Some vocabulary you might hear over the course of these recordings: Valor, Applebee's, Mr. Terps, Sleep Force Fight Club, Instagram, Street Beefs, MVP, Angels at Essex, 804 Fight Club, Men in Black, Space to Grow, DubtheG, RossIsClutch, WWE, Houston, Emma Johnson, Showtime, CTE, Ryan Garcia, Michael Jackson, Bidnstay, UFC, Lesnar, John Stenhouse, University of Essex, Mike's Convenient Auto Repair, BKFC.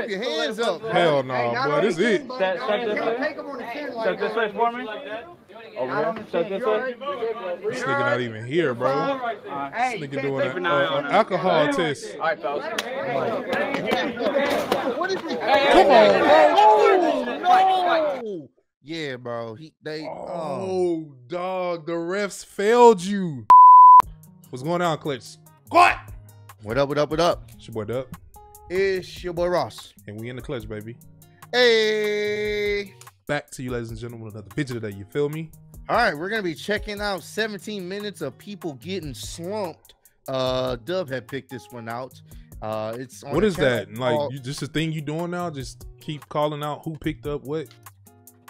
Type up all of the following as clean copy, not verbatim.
Keep your hands up. Hell no, hey, boy. This is it. Suck this way for me. Over here. Suck this way. This nigga not even here, bro. This nigga doing an alcohol test. All right, fellas. What is this? Come on, bro. Oh, no. Yeah, bro. Oh, dog. The refs failed you. What's going on, Clips? What? What up, what up, what up? It's your boy, Dub. It's your boy, Ross. And we in the clutch, baby. Hey. Back to you, ladies and gentlemen, with another picture today. You feel me? All right, we're going to be checking out 17 minutes of people getting slumped. Dub had picked this one out. It's on. What is that? Like, just a thing you doing now? Just keep calling out who picked up what?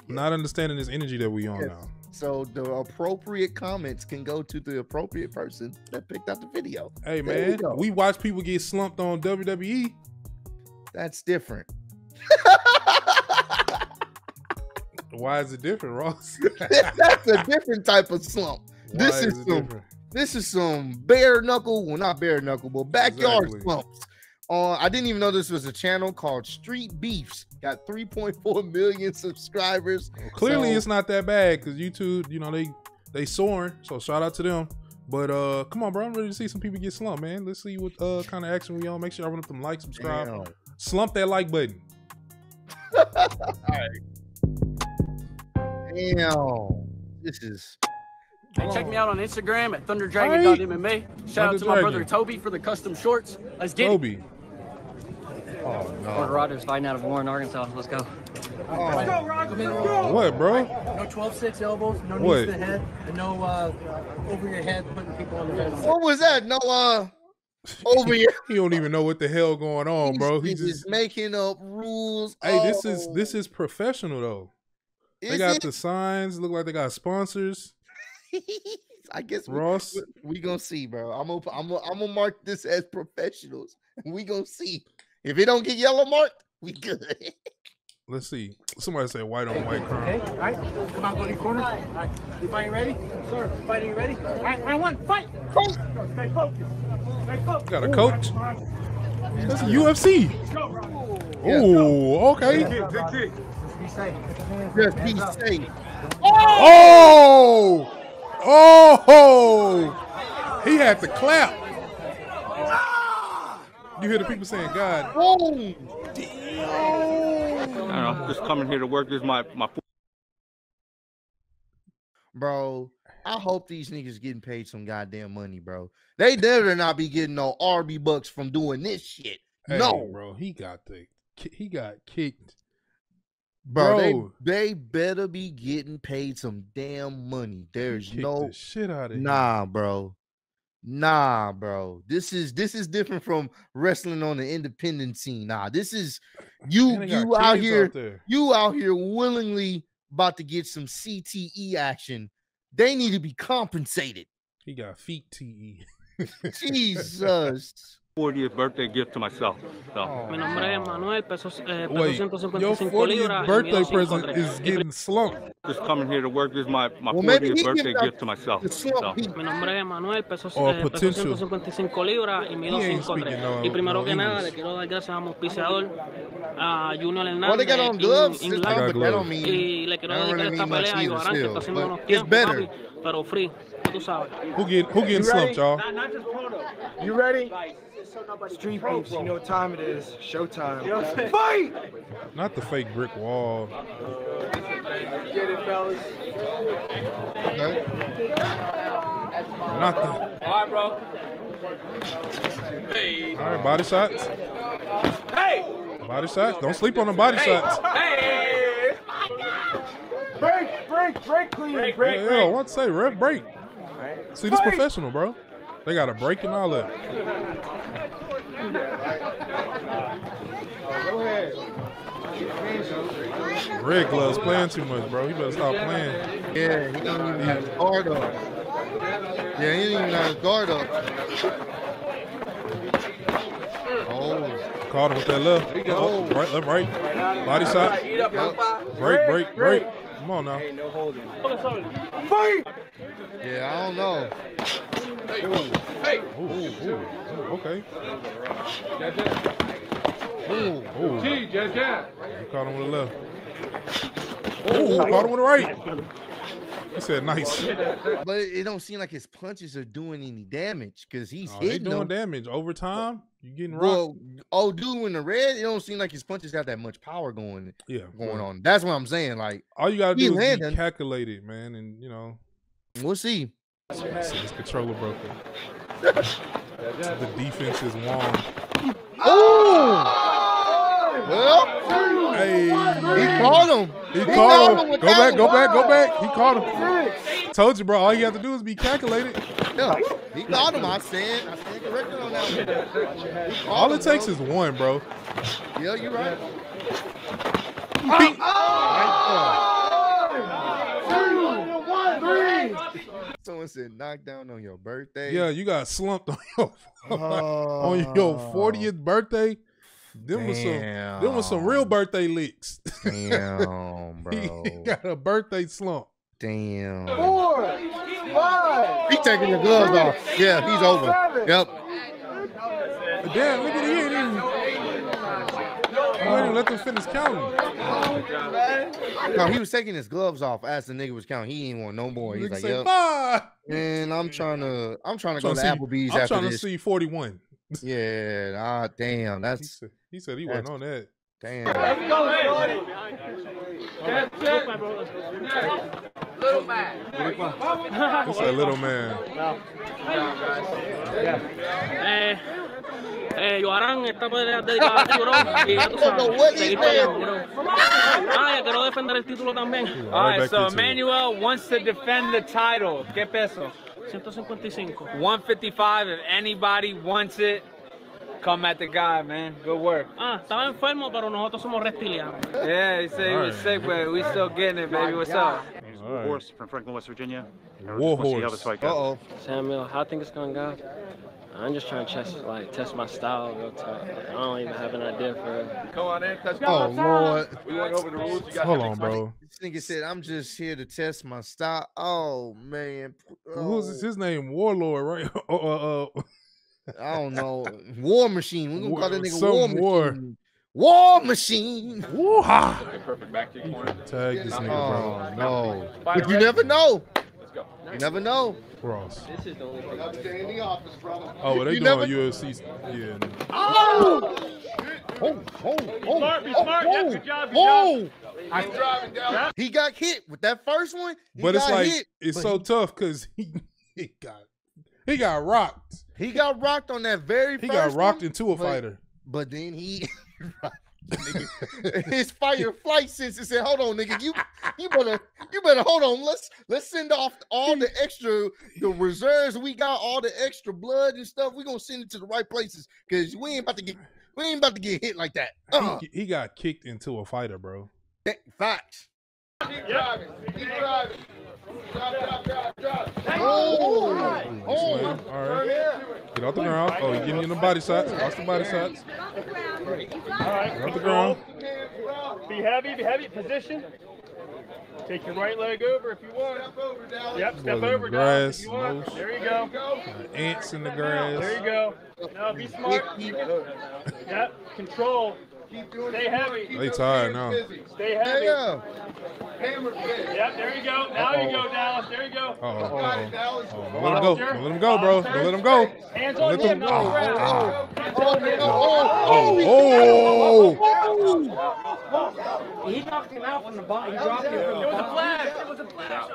I'm not understanding this energy that we on now. So the appropriate comments can go to the appropriate person that picked out the video. Hey, man, we watch people get slumped on WWE. That's different. Why is it different, Ross? That's a different type of slump. This is some bare knuckle, well, not bare knuckle, but backyard slumps. I didn't even know this was a channel called Street Beefs. Got 3.4 million subscribers. Well, clearly, it's not that bad because YouTube, you know, they soaring. So shout out to them. But come on, bro, I'm ready to see some people get slumped, man. Let's see what kind of action we on. Make sure I run up them likes, subscribe, slump that like button. All right. Damn, this is. Hey, check me out on Instagram at ThunderDragon.MMA. Shout out to my brother Toby for the custom shorts. Let's get it. Oh, no. Fort Rogers fighting out of Warren, Arkansas. Let's go. Oh. Let's go, Rogers. Let's go. What, bro? No 12-6 elbows, no knees to the head, and no over your head putting people on the fence. What was that? No over your He don't even know what the hell going on, bro. He's just making up rules. Hey, this is professional though. They got the signs, look like they got sponsors. I guess Ross, we gonna see, bro. I'm gonna mark this as professionals. We gonna see. If it don't get yellow marked, we good. Let's see. Somebody say white on white crime. Okay, all right. Come on, go to your corner. All right. You fighting ready? Sir, fighting ready? All right, I want fight. Coach. Stay focused. Stay focused. Got a coach. That's a UFC. Oh, okay. Big kick. Be safe. Just be safe. Oh! Oh! He had to clap. You hear the people saying, God. Oh, damn. I don't know. Just coming here to work. This is my. Bro, I hope these niggas getting paid some goddamn money, bro. They better not be getting no RB bucks from doing this shit. Hey, no, bro. He got kicked. Bro, they better be getting paid some damn money. There's no shit out of here. Nah, bro. Nah, bro. This is different from wrestling on the independent scene. Nah, this is you out here willingly about to get some CTE action. They need to be compensated. He got feet TE. Jesus. 40th birthday gift to myself. So. Wait, your 40th birthday present is getting slumped. Just coming here to work. This is my 40th birthday gift to myself. So. Or potential. Well, they got on gloves. That don't mean much either still. But it's better. Who getting slumped, y'all? You ready? Street Beefs, you know what time it is. Showtime. Fight! Not the fake brick wall. Get it, fellas. Okay. Not the... All right, bro. Hey. All right, body shots. Hey! Body shots. Don't sleep on the body shots. Hey! Break, clean. Break. Yeah, I want to say, ref, break. See, this professional, bro. They got a break and all that. Red gloves playing too much, bro. He better stop playing. Yeah, he don't even have his guard up. Yeah, he didn't even have his guard up. Oh, caught him with that left. Right. Body shot. Break. Come on now. Ain't no holding. Fight! Yeah, I don't know. Hey. Ooh. Okay. Ooh. Gee, jab. You caught him with the left. Ooh, caught him with the right. He said nice. But it don't seem like his punches are doing any damage because he's hitting them. Damage. Over time, you're getting rocked. Well, old dude in the red, it don't seem like his punches have that much power going, on. That's what I'm saying. Like, all you got to do is be calculated, man, and, you know. We'll see. His controller broken. The defense is won. Oh! Well, hey. He caught him. He caught him. Go back. He caught him. Told you, bro. All you have to do is be calculated. Yeah, he caught him. I stand corrected on that. All it takes is one, bro. Yeah, you're right. Someone said knock down on your birthday. Yeah, you got slumped on your on your 40th birthday. Them was some real birthday licks. Damn, bro. He got a birthday slump. Damn. 4, 5. He's taking the gloves off. Yeah, he's over. Yep. Damn, look at him. I didn't let them finish counting. No, he was taking his gloves off as the nigga was counting. He ain't want no more. He's like, yep. And I'm trying to go to Applebee's after this. I'm trying to see 41. Yeah, damn, that's. He said he wasn't on that. Damn. Little man. It's a little man. All right, so Emmanuel wants to defend the title. ¿Qué peso? 155. If anybody wants it, come at the guy, man. Good work. Estaba enfermo, pero nosotros somos reptilianos. Yeah, he said he was sick, but we still getting it, baby. What's up? He's a Warhorse from Franklin, West Virginia. Warhorse. Uh-oh. Samuel, how do you think it's going to go? I'm just trying to test my style. I don't even have an idea for it. Come on in. Oh, Lord. We went over the rules. You got hold on, bro. This nigga said, I'm just here to test my style. Oh, man. Oh. Who's his name? Warlord, right? I don't know. War Machine. We're going to call that nigga War Machine. Woo-ha. Perfect back to you. Tag this nigga, bro. No. But you never know. You never know. Cross. This is the only thing. Stay in the office, brother. Oh, well, they doing UFC. Yeah. No. Be smart. Yeah, good job. I'm driving down. He got hit with that first one. But it's so tough because he got rocked. He got rocked on that very first one. He got rocked into a fighter. But then he. His fight or flight sense and said, "Hold on, nigga, you better hold on. Let's send off all the extra reserves we got, all the extra blood and stuff. We gonna send it to the right places because we ain't about to get hit like that." He got kicked into a fighter, bro. Facts. Keep driving. Drive. Oh, all right. Get off the ground. Oh, give me the body shots. Watch the body shots. Get off the ground. Be heavy. Position. Take your right leg over if you want. Step over. Grass. There you go. Ants in the grass. There you go. No, be smart. Yep. Control. Stay heavy. They tired now. Stay heavy. Yep, there you go. Now you go, Dallas. There you go. Don't let him go. Don't let him go, bro. Don't let him go. Hands on him. He knocked him out from the bottom. He dropped him from the bottom. It was a flash.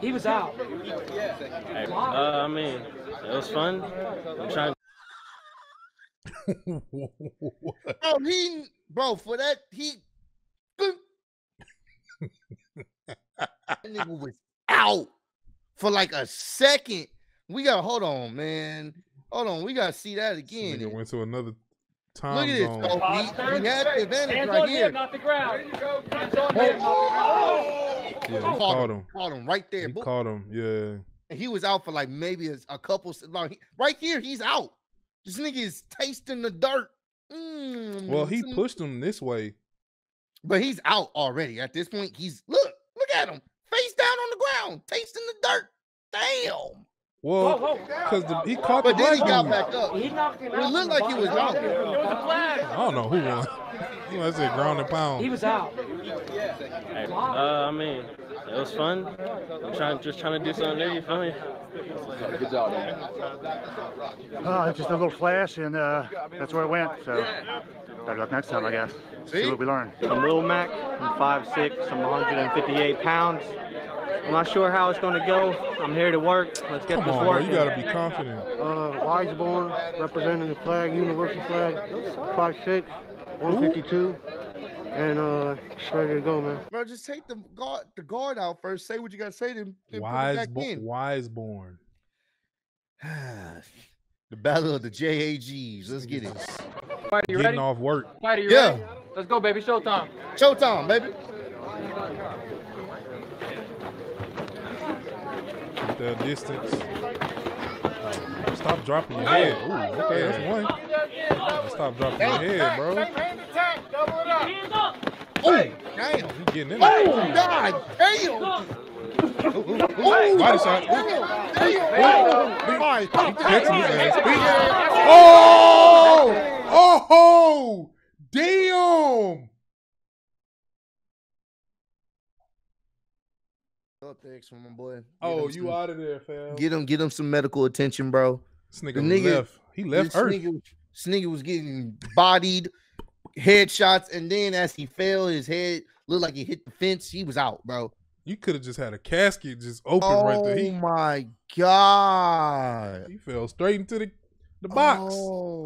He was out. I mean, it was fun. I'm trying to. Oh, he that nigga was out for like a second. We gotta hold on, we gotta see that again. Nigga went to another time zone. Look at this. He had the advantage right here. Not the ground. Caught him right there. He caught him, yeah. And he was out for like maybe a couple. Like, right here, he's out. This nigga is tasting the dirt. Well, he pushed him this way. But he's out already. At this point, look at him. Face down on the ground, tasting the dirt. Damn. Well, because he caught the black dude. But then he got back up. He knocked him out. It looked like he was out. There was a flag. I don't know who won. That's it, ground and pound. He was out. I mean, it was fun. I'm just trying to do something new, you feel me? Good job, man. Just a little flash, and that's where it went. So, better luck next time, I guess. See what we learn. I'm Lil Mac. I'm 5'6". I'm 158 pounds. I'm not sure how it's going to go. I'm here to work. Let's get this work. You got to be confident. Wiseborn, representing the flag, universal flag, 5'6", 152, and ready to go, man. Bro, just take the guard out first. Say what you got to say to him. Wiseborn. The battle of the JAGs. Let's get it. Fighter, you ready? Getting off work. Fighter, you ready? Let's go, baby. Showtime. Showtime, baby. The distance. Stop dropping your head. Ooh, okay, that's one. Stop dropping your head, bro. Oh, damn. He getting in there. Oh, God damn. Oh, body shot. Oh, oh, damn. Thanks for my boy. Oh, you out of there, fam. Get him some medical attention, bro. This nigga left. He left Earth. This nigga was getting bodied, headshots, and then as he fell, his head looked like he hit the fence. He was out, bro. You could have just had a casket just open right there. Oh my God! He fell straight into the box. Oh.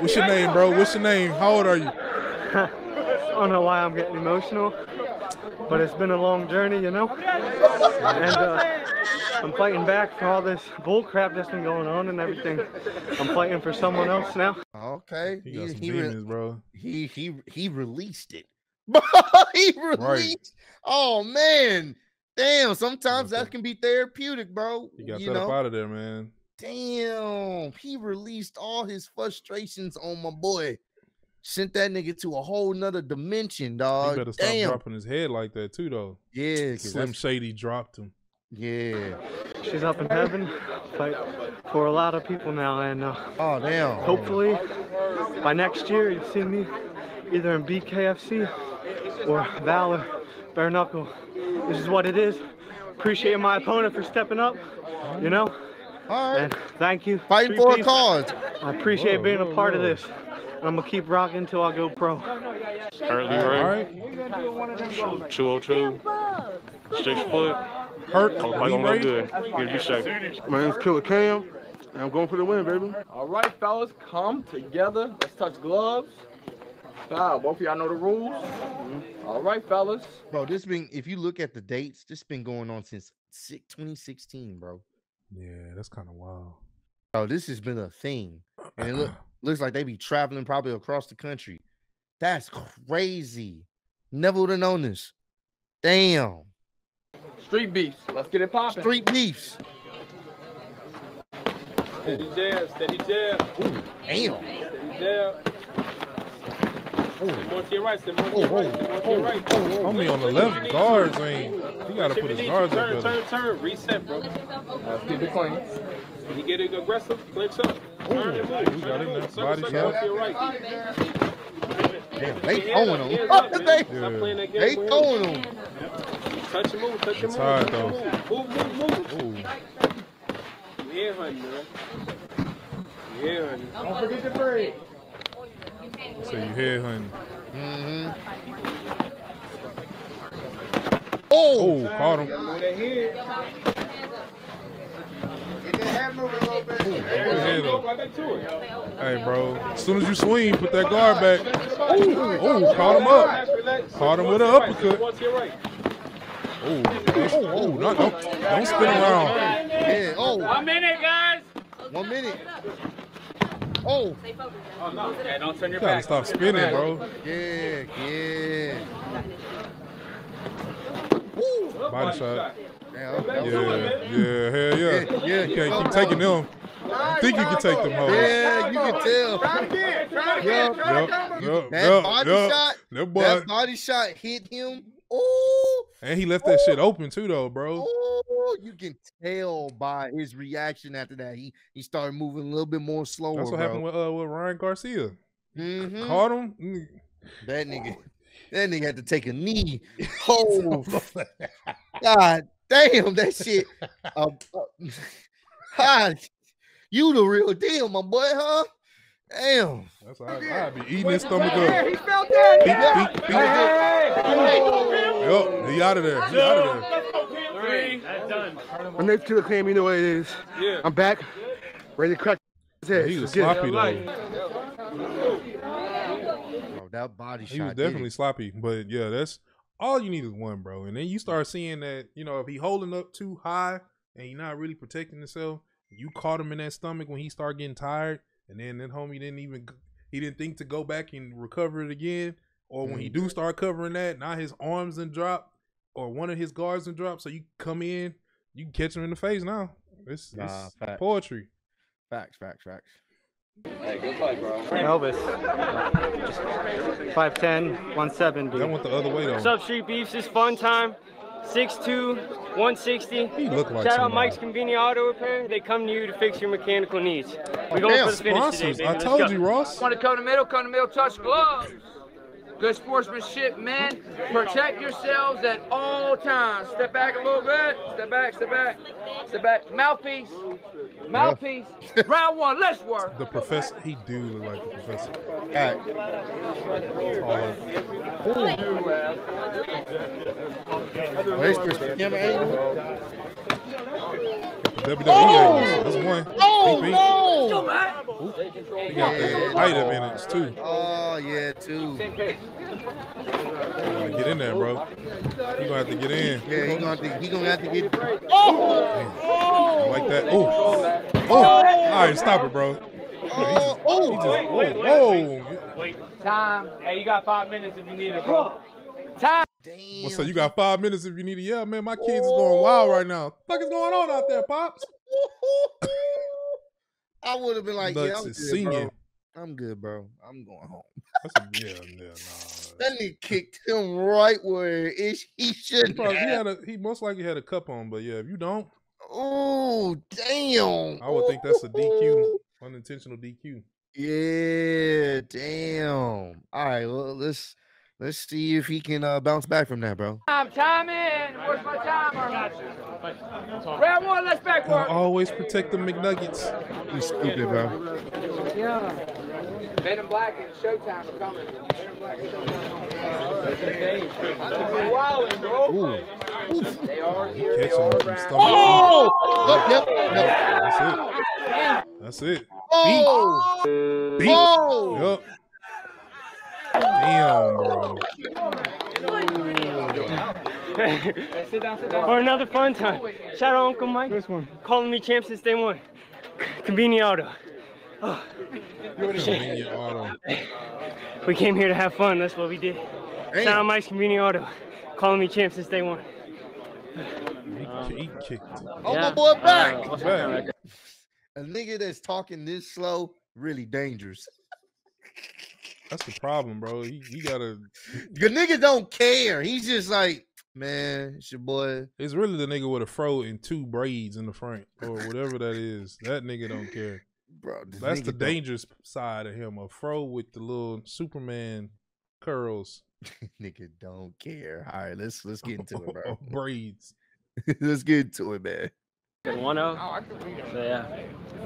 What's your name, bro? What's your name? How old are you? I don't know why I'm getting emotional, but it's been a long journey, you know? And I'm fighting back for all this bull crap that's been going on and everything. I'm fighting for someone else now. Okay. He got some demons, bro. He released it. He released. Right. Oh, man. Damn, sometimes that can be therapeutic, bro. He got that up out of there, man. Damn. He released all his frustrations on my boy. Sent that nigga to a whole nother dimension, dog. He better stop dropping his head like that too, though. Yeah, Slim Shady dropped him. Yeah. She's up in heaven, but for a lot of people now, and oh damn. Hopefully, by next year, you'll see me either in BKFC or Valor, bare knuckle. This is what it is. Appreciate my opponent for stepping up, you know. All right. And thank you. Fighting for a cause. I appreciate being a part of this. I'm gonna keep rocking until I go pro. Currently ranked 202, 6 foot. Hurt. I'm not good. Give you safe. My name's Killer Cam, and I'm going for the win, baby. All right, fellas, come together. Let's touch gloves. Both of y'all know the rules. All right, fellas. Bro, this been—if you look at the dates, this been going on since 2016, bro. Yeah, that's kind of wild. Oh, this has been a thing, and look. Looks like they be traveling probably across the country. That's crazy. Never would have known this. Damn. Street Beefs. Let's get it popping. Street Beefs. Steady jab. Steady jab. Ooh, damn. Steady jab. More to your right. Homie on the left guards, man. You got to put his guards up. Turn. Reset, bro. Keep it clean. When you get aggressive, clinch up. Turn and move. Turn and move. Circle to your right. Damn, they throwing them. They throwing them. Touch and move. Touch and move. It's hard, though. Move. Yeah, honey, man. Yeah, honey. Don't forget the break. So you hear, honey. Oh, caught him. Hey, bro. As soon as you swing, put that guard back. Oh, caught him up. Caught him with an uppercut. Oh, no, don't spin around. Yeah, 1 minute, guys. 1 minute. Oh no! Okay, don't turn your back. Gotta stop spinning, bro. Yeah. Woo. Body shot. Yeah. You can't keep taking them. You think you can take them, hoes? Yeah, you can tell. Try again. That body shot hit him Oh, and he left that shit open too, though, bro. Oh, you can tell by his reaction after that. He started moving a little bit more slower. That's what happened with Ryan Garcia. Caught him. That nigga. That nigga had to take a knee. Oh, God damn, that shit. You the real deal, my boy, huh? Damn. That's I'd be eating his stomach up. He fell down. Hey, he out of there. He out of there. My next killer claim, you know what it is. Yeah. I'm back. Ready to crack his head. Yeah, he was sloppy, though. Bro, that body shot. He was definitely sloppy. But, yeah, that's all you need is one, bro. And then you start seeing that, you know, if he holding up too high and he not really protecting himself, you caught him in that stomach when he started getting tired, and then that homie didn't even, he didn't think to go back and recover it again, or when he do start covering that, now his arms and drop, or one of his guards and drop, so you come in, you can catch him in the face now. It's facts. Poetry. Facts, facts, facts. Hey, good fight, bro. Elvis. 5'10", 170. That went the other way, though. What's up, Street Beefs? It's fun time. 6'2", 160. He look like Shout out Mike's Convenient Auto Repair. They come to you to fix your mechanical needs. We're going for the finish today, baby. I told you, Ross. Want to come to middle, touch gloves. Good sportsmanship, man. Protect yourselves at all times. Step back a little bit. Step back, step back. Step back. Mouthpiece. Mouthpiece. Yeah. Round one, let's work. The professor, he do look like the professor. All right. WWE. That's one. Oh, no. He got the light up in it, too. Oh, yeah, too. Get in there, bro. He gonna have to get in. Yeah, he gonna have to get. Oh, like that. Oh, oh. All right, stop it, bro. Oh, wait. Time. Hey, you got 5 minutes if you need it, bro. Time. Damn. Well, so you got 5 minutes if you need it. Yeah, man, my kids is going wild right now. What the fuck is going on out there, pops? I would have been like, yeah, I'm good, bro. I'm good, bro. I'm going home. That's a, that nigga kicked him right where he shouldn't have. He most likely had a cup on, but yeah, if you don't. Oh, damn. I would think that's a DQ, unintentional DQ. Yeah, damn. All right, well, let's see if he can bounce back from that, bro. Time in. Where's my timer? Round one, let's back work. Always protect the McNuggets. You stupid, bro. Yeah. Men in Black and Showtime are coming. Men in Black and Showtime. They are here. They are around. Oh! Yep, yep. That's it. Oh! Beat. Yup. Damn, bro. For another fun time. Shout out Uncle Mike. This one. Calling me champ since day one. Convenient Auto. Oh. Convenient Auto. We came here to have fun. That's what we did. Shout out Mike's Convenient Auto. Calling me champ since day one. He kicked. Oh, my boy, back. A nigga that's talking this slow, really dangerous. That's the problem, bro. You gotta. Your nigga don't care. He's just like, man, it's your boy. It's really the nigga with a fro and two braids in the front, or whatever that is. That nigga don't care, bro. That's the dangerous side of him. A fro with the little Superman curls. Nigga don't care. All right, let's get into it, bro. Braids. Let's get into it, man. 1-0. So yeah,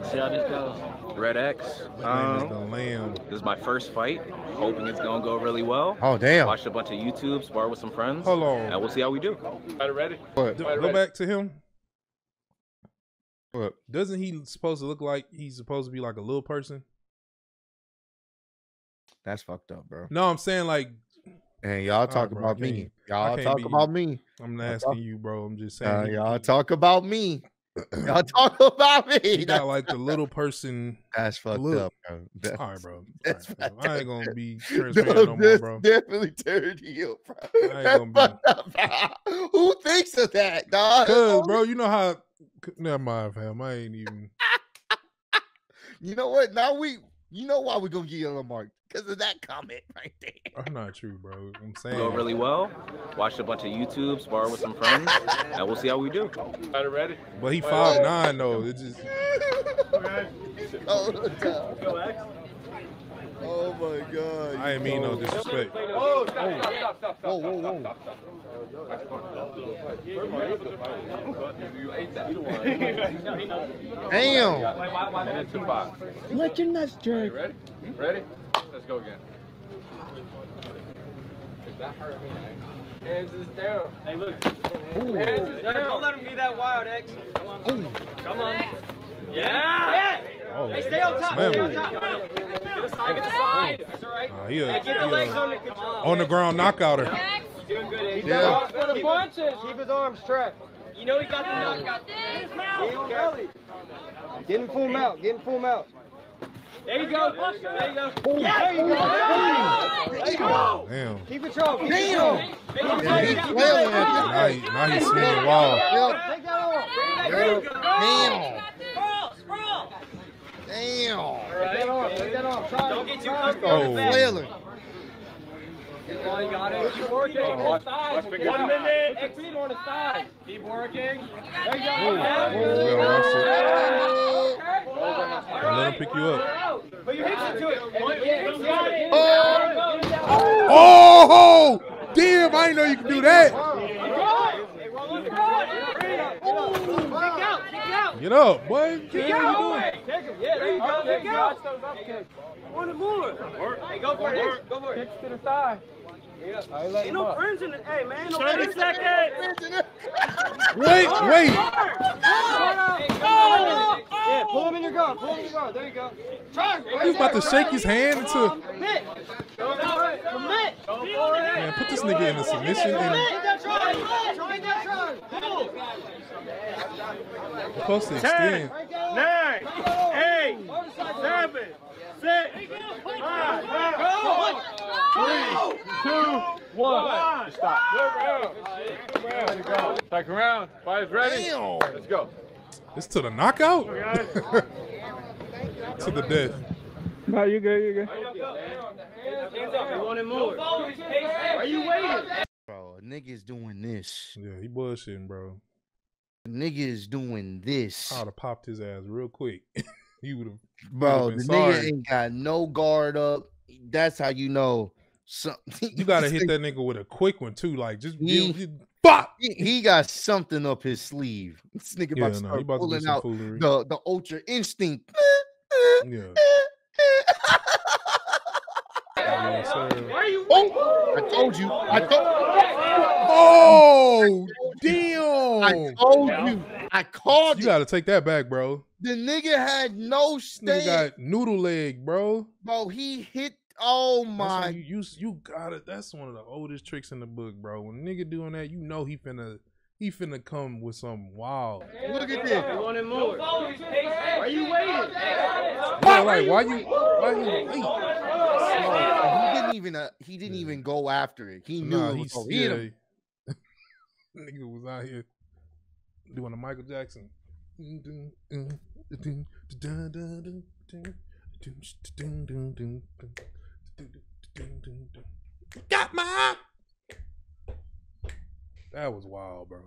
see how this goes. Red X. This is my first fight. Hoping it's gonna go really well. Oh damn! Watched a bunch of YouTube, spar with some friends. Hold on. And we'll see how we do. Ready? Go back to him. What? Doesn't he supposed to look like he's supposed to be like a little person? That's fucked up, bro. No, I'm saying like. And y'all talk about me. Y'all talk about me. I'm not asking you, bro. I'm just saying. Y'all talk about me. Y'all talk about me. You got like the little person. That's fucked up, bro. All right, bro. I ain't gonna be transparent no more, bro. Definitely dirty you, bro. I ain't gonna be. Who thinks of that, dog? Cause, bro, you know how. Never mind, fam. I ain't even. You know what? Now we. You know why we're going to get yellow marked? Because of that comment right there. That's not true, bro. I'm saying. Go really well. Watched a bunch of YouTube, sparred with some friends, and we'll see how we do. Got it ready? But he 5'9", though. It just... Oh, my God. I ain't mean no disrespect. Oh, stop. Whoa. Damn. Let your nuts jerk. Ready? Let's go again. That hurt me. Hands is down. Hey, look. Hands is down. Don't let him be that wild, X. Come on. Yeah. Oh, hey, stay on top. On the ground knockouter. He's for the punches. Keep his arms strapped. You know he got the knockout. Get him full mouth. There you go. There you go. Damn. Keep it strong. Damn. Now he's hitting the wall. Take that off. Damn. Take that off. Don't get too comfortable. Keep working. One minute. Exit on his thighs. Keep working. There you go. Let him pick you up. But you hit into it. Oh! Damn, I didn't know you could do that. Get up, boy. Take him. Yeah, there you go. One more. Hey, go for it. Kicks to the thigh. Ain't no friends in it. Hey, man. 30 seconds. Wait. Yeah, pull him in your guard. There you go. He was about to shake his hand into. Man, put this nigga in a submission. Close to extend. 10, 9, 8, 7, 6, 5, 4, 3, 2, 1. Stop. Go. Second round. Five ready. Let's go. It's to the knockout. To the death. No, you good. Hands up. We want it more. Are you waiting? Bro, a nigga is doing this. Yeah, he bullshitting, bro. Nigga is doing this. I would have popped his ass real quick. You would have. Bro, the nigga ain't got no guard up. That's how you know. You gotta hit that nigga with a quick one too. Like just bop. He got something up his sleeve. This nigga about to start pulling out the ultra instinct. Yeah. I told you. I called you. You gotta take that back, bro. The nigga had no stand. Nigga got noodle leg, bro. Bro, he hit. Oh my. You got it. That's one of the oldest tricks in the book, bro. When a nigga doing that, you know he finna come with something wild. Look at this. Are you waiting? Yeah, like why you he didn't even go after it. He knew it was him. Nigga was out here doing a Michael Jackson. Got my. That was wild, bro.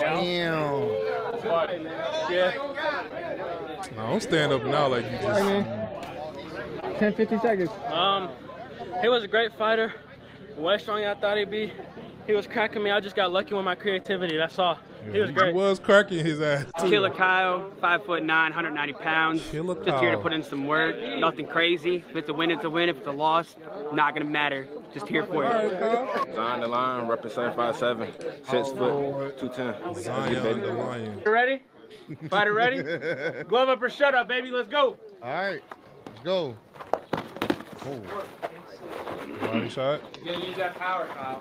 Damn. Don't stand up now like you just. 10-15 seconds. He was a great fighter. Way stronger than I thought he'd be. He was cracking me. I just got lucky with my creativity. That's all. Yeah, he was great. He was cracking his ass too. Killer Kyle, 5'9", 190 pounds. Killer Kyle. Just here to put in some work. Nothing crazy. If it's a win, it's a win. If it's a loss, not gonna matter. Just here for it. Zion the Lion, represent 5'7", 6 foot, 210. Zion the Lion. You ready? Fighter ready? Glove up or shut up, baby. Let's go. All right, let's go. Oh. Body shot. You gotta use that power, Kyle.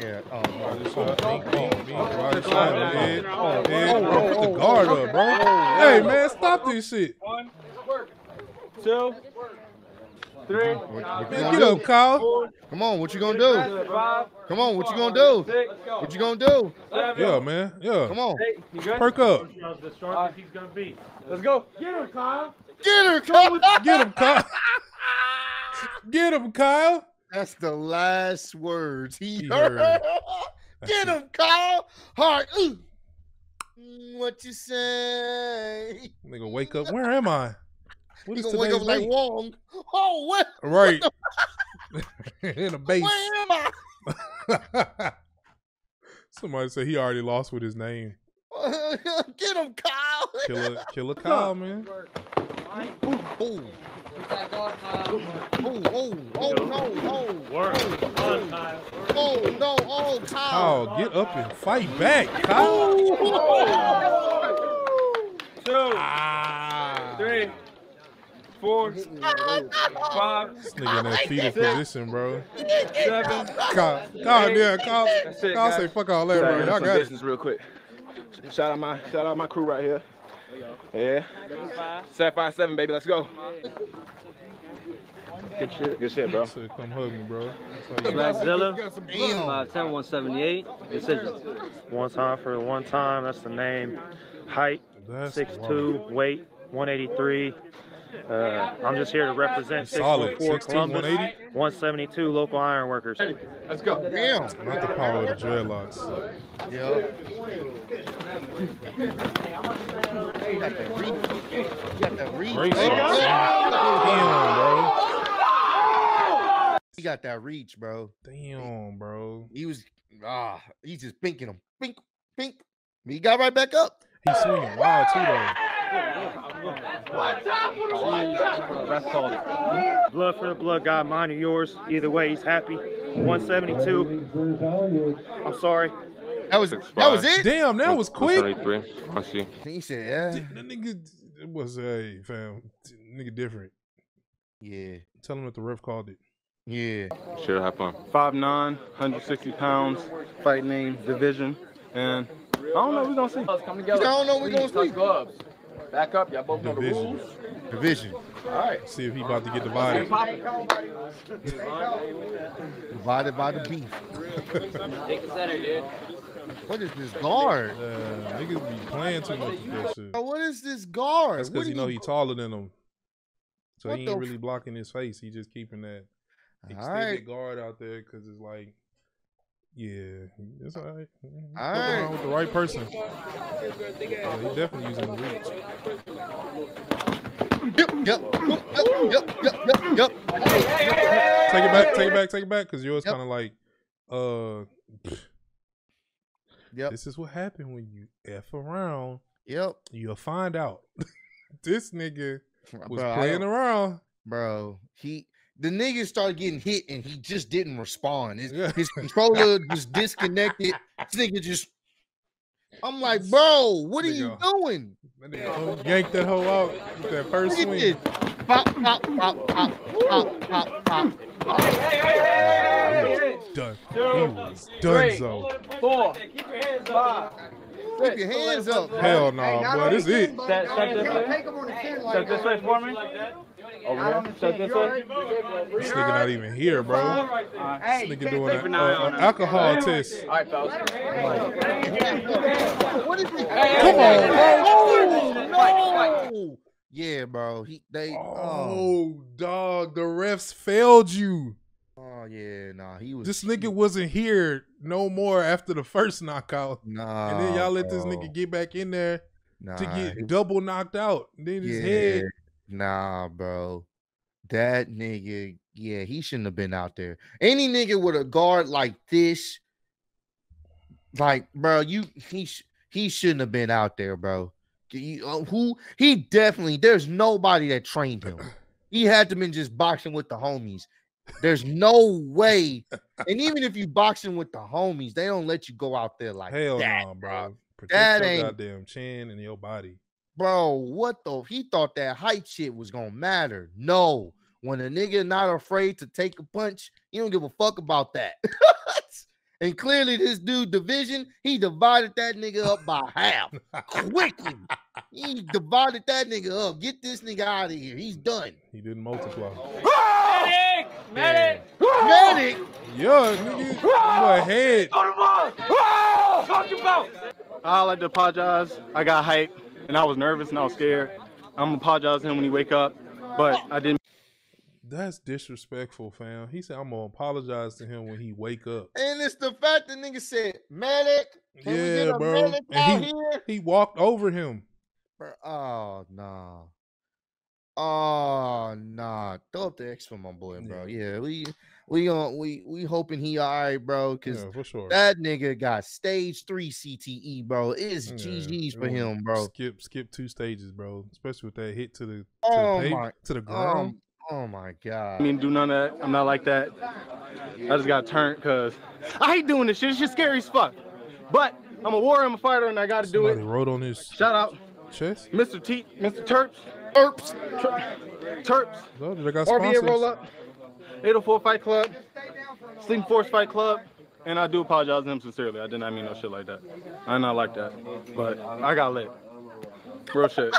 Yeah. Bro, put the guard up, bro. Hey, man, stop this shit. 1, 2, three. Get up, Kyle. Come on, what you gonna do? Come on, what you gonna do? What you gonna do? Yeah, man. Yeah. Come on. Perk up. The strongest he's gonna be. Let's go. Get him, Kyle. Get him, Kyle. Get him, Kyle. Get him, Kyle. That's the last words he heard. Get him, Kyle. Hard. What you say? Nigga, wake up. Where am I? What is wake up like Wong. Oh, what? Right. In a base. Where am I? Somebody said he already lost with his name. Get him, Kyle. Killer Kyle, man. Boom, boom. Oh, oh, oh, no, oh. Work. Oh, no, oh, Kyle. Oh, get up and fight back, Kyle. Two, three. Four, five. This nigga in that fetal position, bro. Seven. God damn, Kyle say fuck all that, bro. Y'all got it. Real quick. Shout out my crew right here. Yeah. 757, baby. Let's go. Good shit, bro. Come hug me, bro. Blackzilla, 10-178. Decision. One time. That's the name. Height, 6'2", weight, 183. I'm just here to represent 6'4", Columbus, 172 local iron workers. Let's go. Damn. Not the power of the dreadlocks. Damn, bro. He got that reach, bro. Damn, bro. He was, he's just pinking him. Pink, pink. He got right back up. He's swinging wild, too, though. That's called blood for the blood, God, mine or yours. Either way, he's happy. 172. I'm sorry. That was it. Damn, that was quick. I see. He said, yeah. That nigga was a fam. Nigga different. Yeah. Tell him what the ref called it. Yeah. Sure, have fun. 5'9", 160 pounds. Fight name, division, and I don't know what we're gonna see. I don't know what we're gonna see. Gloves. Back up, y'all both know the rules. Division. All right. See if he about to get divided. Divided by the beef. Take the center, dude. What is this guard? Niggas be playing too much with this shit. What is this guard? That's because you know he taller than him. So he ain't really blocking his face. He just keeping that extended guard out there because it's like, yeah, it's all right. All right. With the right person. Yeah, he's definitely using reach. Yep. Take it back, because yours kind of like, Yep. This is what happened when you F around. Yep. You'll find out. This nigga was playing around. Bro, the nigga started getting hit and he just didn't respond. His controller was disconnected. This nigga just, I'm like, bro, what are you doing? That nigga yanked that hoe out with that first swing. Pop, pop, pop, pop, pop, pop, pop. Done. Keep your hands up. Hell no, boy. This is it. Step this way for me. This nigga not even here, bro. This nigga doing an alcohol test. All right, fellas. Come on, bro. Oh, no. Yeah, bro. Oh, dog. The refs failed you. Oh, yeah. Nah, he was. This nigga wasn't here no more after the first knockout. Nah. And then y'all let this nigga get back in there to get double knocked out. And then his head. Nah, bro. That nigga, yeah, he shouldn't have been out there. Any nigga with a guard like this, like, bro, he shouldn't have been out there, bro. He definitely, there's nobody that trained him. He had to been just boxing with the homies. There's no way. And even if you boxing with the homies, they don't let you go out there like Hell no, bro. Protect your goddamn chin and your body. Bro, what the? He thought that height shit was gonna matter. No, when a nigga not afraid to take a punch, he don't give a fuck about that. And clearly, this dude division, he divided that nigga up by half quickly. He divided that nigga up. Get this nigga out of here. He's done. He didn't multiply. Medic! Medic! Yo, nigga, my head. Go to the ball! Talking about! I like to apologize. I got hyped, and I was nervous, and I was scared. I'm going to apologize to him when he wake up, but I didn't. That's disrespectful, fam. He said, I'm going to apologize to him when he wake up. And it's the fact the nigga said, Medic! Can we get a bro. Medic out here? He walked over him. Bro, oh, no. Oh, nah. Throw up the X for my boy, bro. Yeah, we hoping he all right, bro, because that nigga got stage 3 CTE, bro. It's GG's for him, bro. Skip 2 stages, bro, especially with that hit to the ground. Oh, my God. I mean, do none of that. I'm not like that. I just got turned because I hate doing this shit. It's just scary as fuck. But I'm a warrior, I'm a fighter, and I got to do it. Somebody wrote on his shout out chest. Mr. Terps. Terps, oh, RBA Roll Up, 804 Fight Club, Sleep Force Fight Club, and I do apologize to him sincerely. I did not mean no shit like that. I'm not like that, but I got lit. Real shit.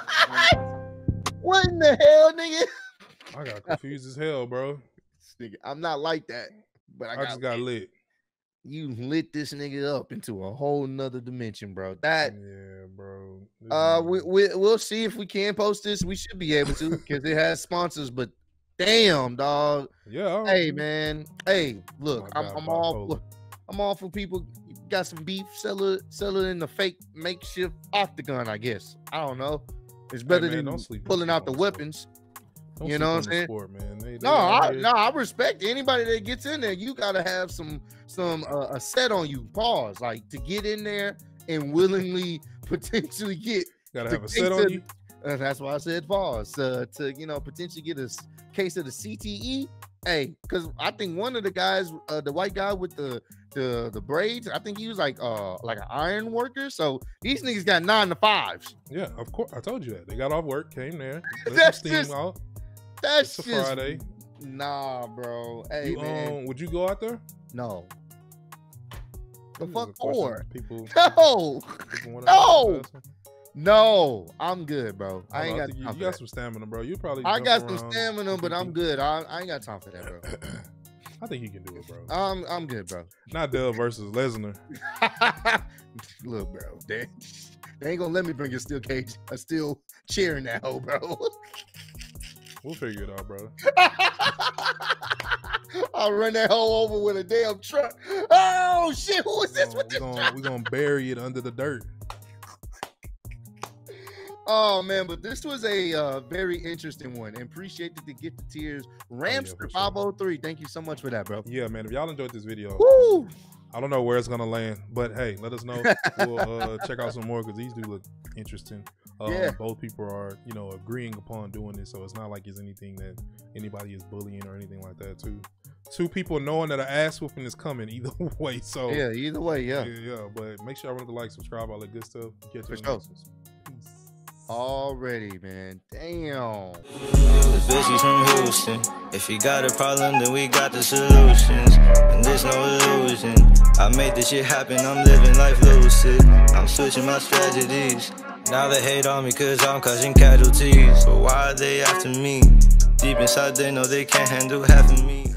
What in the hell, nigga? I got confused as hell, bro. I'm not like that, but I just got lit. You lit this nigga up into a whole nother dimension, bro. That, yeah, bro. We'll see if we can post this. We should be able to because it has sponsors. But damn, dog. Yeah. Hey, man. Hey, look, I'm all for people. Got some beef, sell it in the fake makeshift octagon. I guess I don't know. It's better than pulling out the weapons. Don't you know what I'm saying? Sport, man. I respect anybody that gets in there. You gotta have some set on you. Pause, like to get in there and willingly potentially get. Gotta have a set on you. That's why I said pause. To potentially get a case of the CTE. Hey, because I think one of the guys, the white guy with the braids, I think he was like an iron worker. So these niggas got 9 to 5s. Yeah, of course. I told you that they got off work, came there. That's just. Out. That's just Friday. Nah, bro. Hey, you, man. Would you go out there? No. The fuck for? No. I'm good, bro. I ain't got. You got some stamina, bro. You probably. I got some stamina, but I'm good. I ain't got time for that, bro. I think you can do it, bro. I'm good, bro. Not Dub versus Lesnar. Look, bro. They ain't gonna let me bring a steel cage, a steel chair in that hole, bro. We'll figure it out, bro. I'll run that hole over with a damn truck. Oh, shit. Who is this with this truck? We're going to bury it under the dirt. Oh, man. But this was a very interesting one. And appreciate the Gift of Tears. Ramster 503. Thank you so much for that, bro. Yeah, man. If y'all enjoyed this video, woo! I don't know where it's going to land. But, hey, let us know. We'll check out some more because these do look interesting. Yeah. Both people are, agreeing upon doing this, so it's not like it's anything that anybody is bullying or anything like that. Two people knowing that an ass whooping is coming either way. So yeah, either way, yeah. But make sure y'all remember to like, subscribe, all that good stuff. Catch you in the next one. Already, man. Damn. Bitches from Houston. If you got a problem, then we got the solutions. And there's no illusion. I made this shit happen. I'm living life lucid. I'm switching my strategies. Now they hate on me cause I'm causing casualties. But why are they after me? Deep inside they know they can't handle half of me.